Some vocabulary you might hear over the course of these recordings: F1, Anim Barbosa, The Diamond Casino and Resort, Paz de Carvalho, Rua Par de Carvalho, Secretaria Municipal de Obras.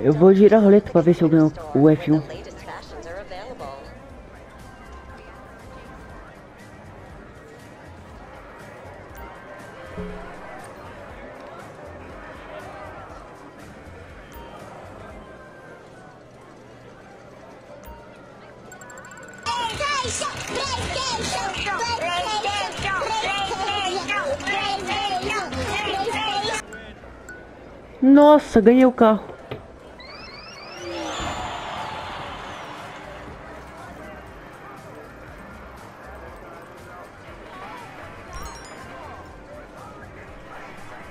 Eu vou girar a roleta para ver se eu ganho o F1. Nossa, ganhei o carro.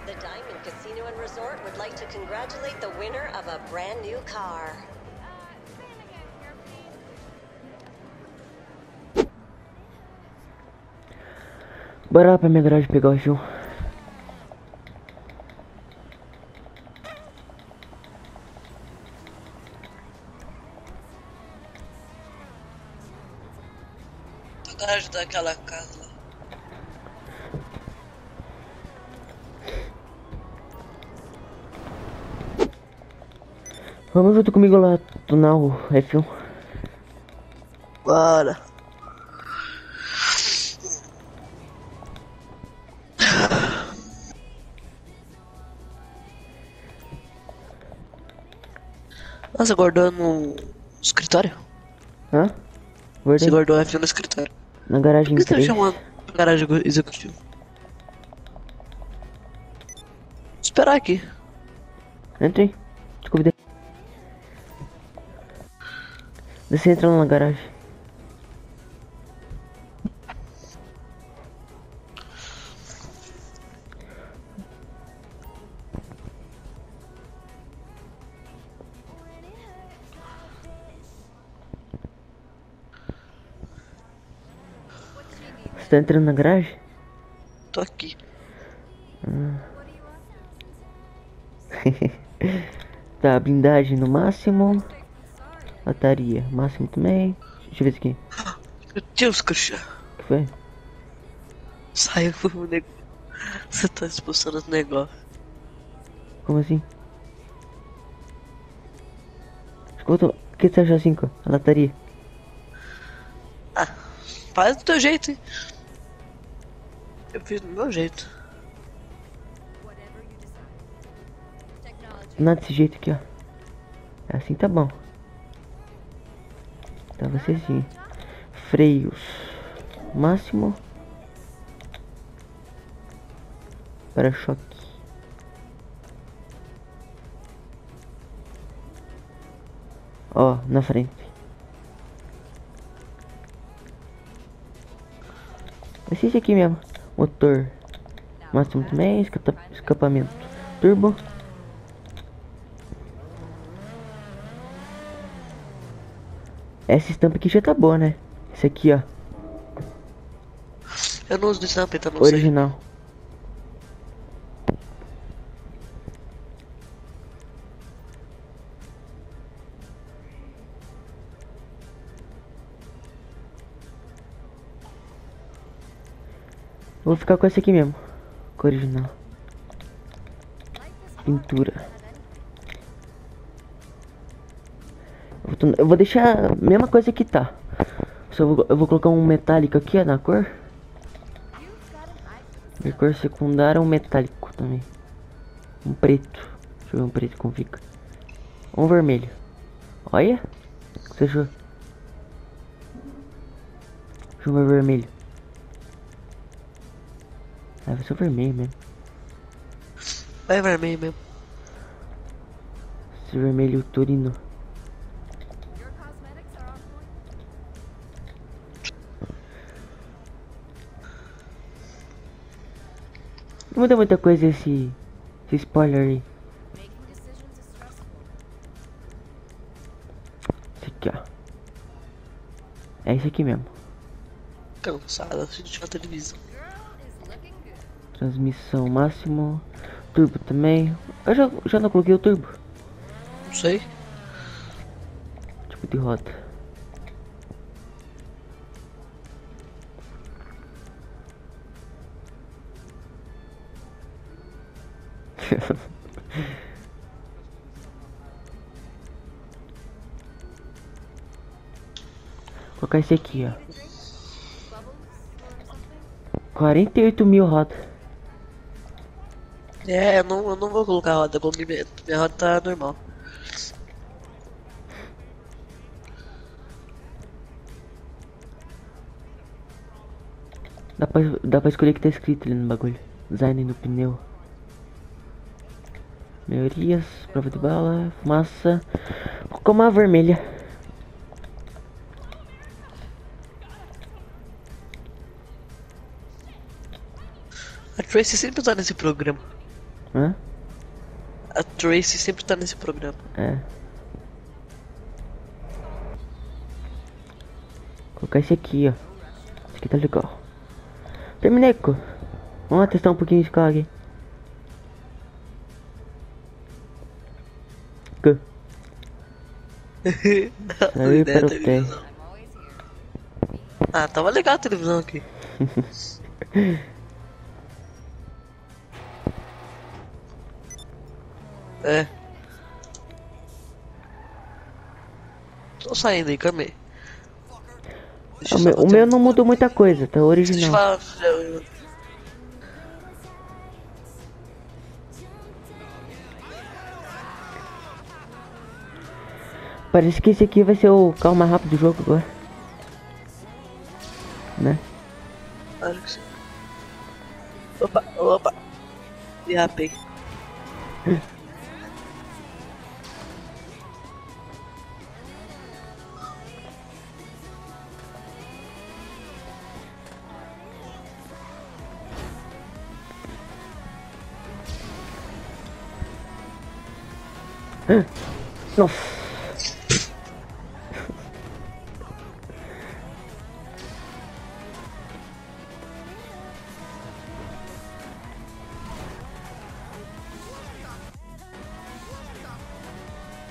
The Diamond Casino and Resort would like to congratulate the winner of a brand new car. Bora lá pra minha garagem pegar o F1. Tô na garagem daquela casa lá. Vamos junto comigo lá, tunar o F1. Bora. Você guardou no escritório? Hã? Guardei. Você guardou o F1 no escritório? Na garagem. Por que você me chamou na garagem executiva? Vou esperar aqui. Entrei. Te convidei. Você entrou na garagem. Tá entrando na garagem? Tô aqui. Tá, blindagem no máximo. Lataria, máximo também. Deixa eu ver isso aqui. Meu Deus, Cristian. O que foi? Saiu o negócio. Você tá expulsando os negócios. Como assim? Escuta, o que você achou assim, cara? A lataria. Ah, faz do teu jeito, hein? Eu fiz do meu jeito. Nada desse jeito aqui, ó. Assim tá bom. Tá, você sim. Freios. Máximo. Para-choque. Ó, na frente. Vai ser esse aqui mesmo. Motor. Máximo também. Escapamento. Turbo. Essa estampa aqui já tá boa, né? Esse aqui, ó. Eu não uso estampa, então não sei. Original. Vou ficar com esse aqui mesmo, com o original. Pintura. Eu vou deixar a mesma coisa que tá. Só eu vou colocar um metálico aqui, ó, na cor. De cor secundária, um metálico também. Um preto. Deixa eu ver um preto como fica. Um vermelho. Olha. O que você achou? Deixa eu ver o vermelho. Ah, vai ser o vermelho mesmo. Vai vermelho mesmo. Esse vermelho turino. Não muda muita coisa esse spoiler aí. Esse aqui, ó. É esse aqui mesmo. Cansada de televisão. Transmissão máximo. Turbo também. Eu já não coloquei o turbo. Não sei. Tipo de roda. Vou colocar esse aqui, ó. 48.000 rodas. É, eu não vou colocar roda, minha roda tá normal. Dá pra escolher o que tá escrito ali no bagulho. Design do pneu. Melhorias, prova de bala, fumaça. Vou colocar uma vermelha. A Tracy sempre tá nesse programa. Hã? A Tracy sempre tá nesse programa. É. Vou colocar esse aqui, ó. Esse aqui tá legal. Terminei, co. Vamos lá testar um pouquinho de carro aqui. Co. Saiu para o pé. Ah, tava legal a televisão aqui. É. Tô saindo aí, calma aí. O meu não mudou muita coisa, tá original. Parece que esse aqui vai ser o carro mais rápido do jogo agora. Né? Acho que sim. Opa, opa. Me rapei. Nossa.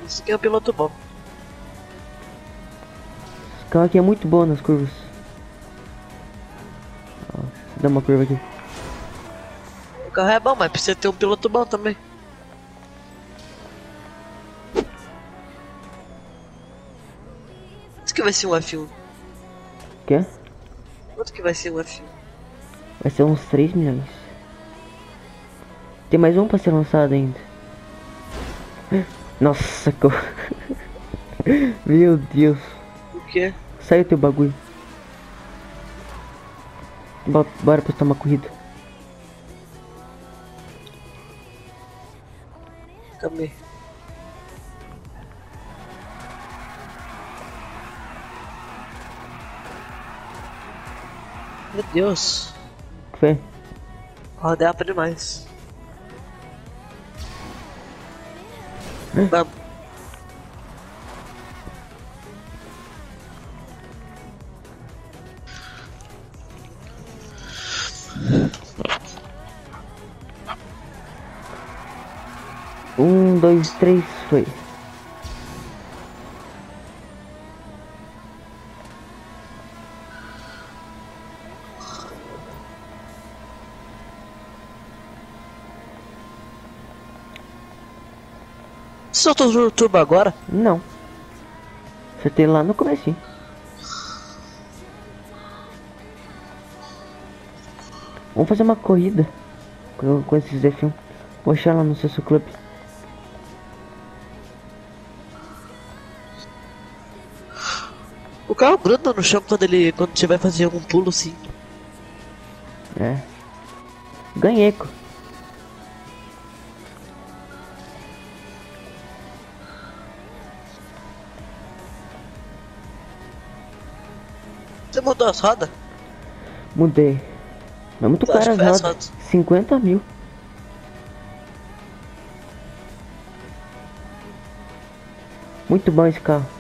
Esse aqui é o piloto bom. Esse carro aqui é muito bom nas curvas. Ó, dá uma curva aqui. O carro é bom, mas precisa ter um piloto bom também. Que vai ser um F1? Que? Quanto que vai ser um F1? Vai ser uns 3 milhões. Tem mais um pra ser lançado ainda. Nossa, co... Meu Deus. O que? Sai o teu bagulho. Bora postar uma corrida. Calma aí. Meu Deus. O que foi? Rodear pra demais. Vamos. Um, dois, três, foi. Soltou o turbo agora? Não. Acertei lá no comecinho. Vamos fazer uma corrida com esses F1. Vou achar lá no seu clube. O carro gruda no chão quando você vai fazer algum pulo, sim. É. Ganhei, co. Você mudou as rodas? Mudei. Mas é muito caro as rodas. 50.000. Muito bom esse carro.